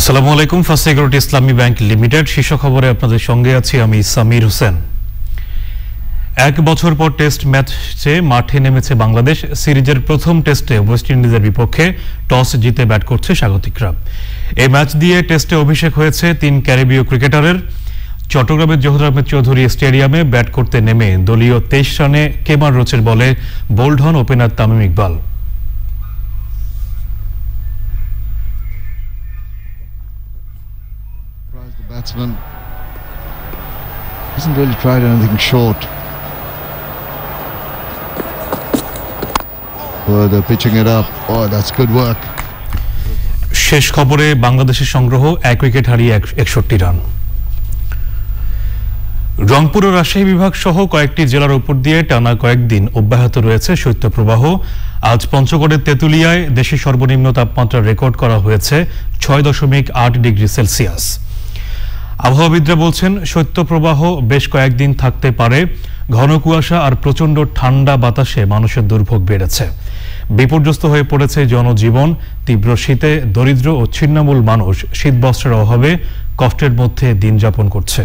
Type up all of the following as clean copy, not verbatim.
আসসালামু আলাইকুম। First security Islami bank limited শীর্ষ খবরে আপনাদের সঙ্গে আছি আমি সামির হোসেন। এক বছর পর টেস্ট ম্যাচে মাঠে নেমেছে বাংলাদেশ। সিরিজের প্রথম টেস্টে ওয়েস্ট ইন্ডিজের বিপক্ষে টস জিতে ব্যাট করছে স্বাগতিকরা। এই ম্যাচ দিয়ে টেস্টে অভিষেক হয়েছে তিন ক্যারিবীয় ক্রিকেটারের। চট্টগ্রামের জহুর আহমেদ চৌধুরী স্টেডিয়ামে ব্যাট করতে নেমে দলীয় 23 রানে কেমার রোচের বলে বোল্ড হন opener Tamim Iqbal. Batsman hasn't really tried anything short. Oh, they're pitching it up. Oh, that's good work. শেষ খবরে বাংলাদেশের সংগ্রহ 1 উইকেট হারিয়ে 61 রান। রংপুর ও রাজশাহী বিভাগ সহ কয়েকটি জেলার উপর দিয়ে টানা কয়েকদিন অব্যাহত রয়েছে শৈত্যপ্রবাহ। আজ পঞ্চগড়ের তেঁতুলিয়ায় দেশের সর্বনিম্ন তাপমাত্রা রেকর্ড করা হয়েছে 6.8 ডিগ্রি সেলসিয়াস। আবহাওয়াবিদরা বলছেন শৈত্যপ্রবাহ বেশ কয়েকদিন থাকতে পারে। ঘন কুয়াশা আর প্রচণ্ড ঠান্ডা বাতাসে মানুষের দুর্ভোগ বেড়েছে, বিপর্যস্ত হয়ে পড়েছে জনজীবন। তীব্র শীতে দরিদ্র ও ছিন্নমূল মানুষ শীতবস্ত্রের অভাবে কষ্টের মধ্যে দিন যাপন করছে।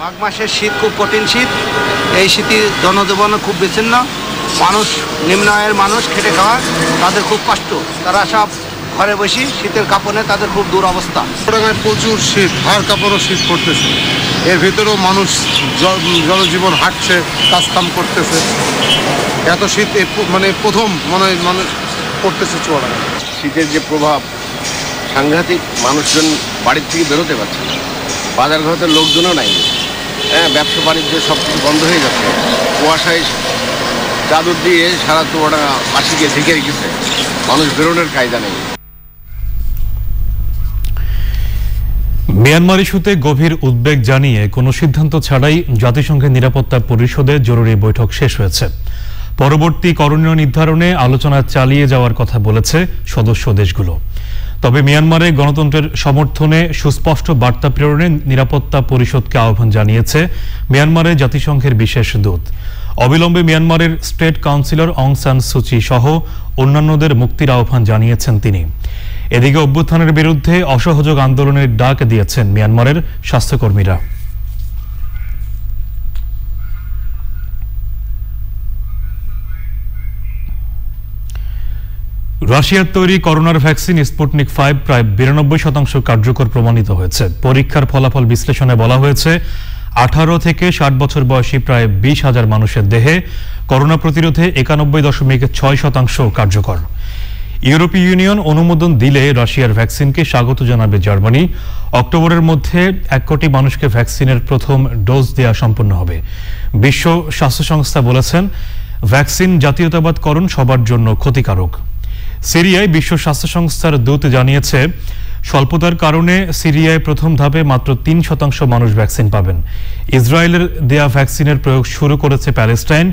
মাঘ মাসের শীত খুব কঠিন শীত। এই শীতে জনজীবনও খুব বিচ্ছিন্ন। মানুষ, নিম্ন আয়ের মানুষ, খেটে খাওয়া তাদের খুব কষ্ট। তারা সব ঘরে বসে শীতের কাঁপনে তাদের খুব দুরবস্থা। প্রচুর শীত, হাড় কাঁপানো শীত পড়তেছে। এর ভিতরেও মানুষ জনজীবন হাঁটছে, কাজ কাম করতেছে। এত শীত মানে প্রথম মনে হয় মানুষ পড়তেছে চুয়াডাঙ্গা। শীতের যে প্রভাব সাংঘাতিক, মানুষজন বাড়ির থেকে বেরোতে পারছে না, বাজার ঘরেতে লোকজনও নাই। হ্যাঁ, ব্যবসা বাণিজ্য সব কিছু বন্ধ হয়ে যাচ্ছে। কুয়াশায় চাদর দিয়ে সারা চুয়াডাঙ্গা বাসীকে ঢেকে রেখেছে, মানুষ বেরোনোর কায়দা নেই। মিয়ানমার ইস্যুতে গভীর উদ্বেগ জানিয়ে কোনো সিদ্ধান্ত ছাড়াই জাতিসংঘের নিরাপত্তা পরিষদে জরুরি বৈঠক শেষ হয়েছে। পরবর্তী করণীয় নির্ধারণে আলোচনা চালিয়ে যাওয়ার কথা বলেছে সদস্য দেশগুলো। তবে মিয়ানমারে গণতন্ত্রের সমর্থনে সুস্পষ্ট বার্তা প্রেরণে নিরাপত্তা পরিষদকে আহ্বান জানিয়েছে মিয়ানমারে জাতিসংঘের বিশেষ দূত। অবিলম্বে মিয়ানমারের স্টেট কাউন্সিলর অং সান সুচি সহ অন্যান্যদের মুক্তির আহ্বান জানিয়েছেন তিনি। এদিকে অভ্যুত্থানের বিরুদ্ধে অসহযোগ আন্দোলনের ডাক দিয়েছেন মিয়ানমারের স্বাস্থ্যকর্মীরা। রাশিয়ার তৈরি করোনার ভ্যাকসিন স্পুটনিক 5 প্রায় 92% কার্যকর প্রমাণিত হয়েছে। পরীক্ষার ফলাফল বিশ্লেষণে বলা হয়েছে 18 থেকে 60 বছর বয়সী প্রায় 20,000 মানুষের দেহে করোনা প্রতিরোধে 91.6% কার্যকর। ইউরোপীয় ইউনিয়ন অনুমোদন দিলে রাশিয়ার ভ্যাকসিনকে স্বাগত জানাবে জার্মানি। অক্টোবরের মধ্যে 1 কোটি মানুষকে ভ্যাকসিনের প্রথম ডোজ দেওয়া সম্পন্ন হবে। বিশ্ব স্বাস্থ্য সংস্থা বলেছেন ভ্যাকসিন জাতীয়তাবাদকরণ সবার জন্য ক্ষতিকারক। সিরিয়ায় বিশ্ব স্বাস্থ্য সংস্থার দূত জানিয়েছে স্বল্পতার কারণে সিরিয়ায় প্রথম ধাপে মাত্র 3% মানুষ ভ্যাকসিন পাবেন। ইসরায়েলের দেয়া ভ্যাকসিনের প্রয়োগ শুরু করেছে প্যালেস্টাইন।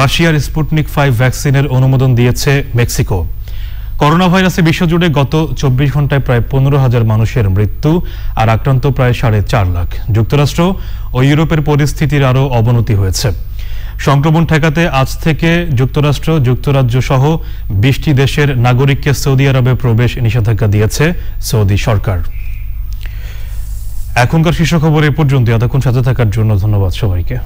রাশিয়ার স্পুটনিক 5 ভ্যাকসিনের অনুমোদন দিয়েছে মেক্সিকো। করোনা ভাইরাসে বিশ্বজুড়ে গত 24 ঘন্টায় প্রায় 15,000 মানুষের মৃত্যু আর আক্রান্ত প্রায় 4.5 লাখ। যুক্তরাষ্ট্র ও ইউরোপের পরিস্থিতির আরও অবনতি হয়েছে। সংক্রমণ ঠেকাতে আজ থেকে যুক্তরাষ্ট্র, যুক্তরাজ্য সহ 20টি দেশের নাগরিককে সৌদি আরবে প্রবেশ নিষেধাজ্ঞা দিয়েছে সৌদি সরকার। এখনকার শীর্ষ খবর এ পর্যন্ত। এতক্ষণ সাথে থাকার জন্য ধন্যবাদ সবাইকে।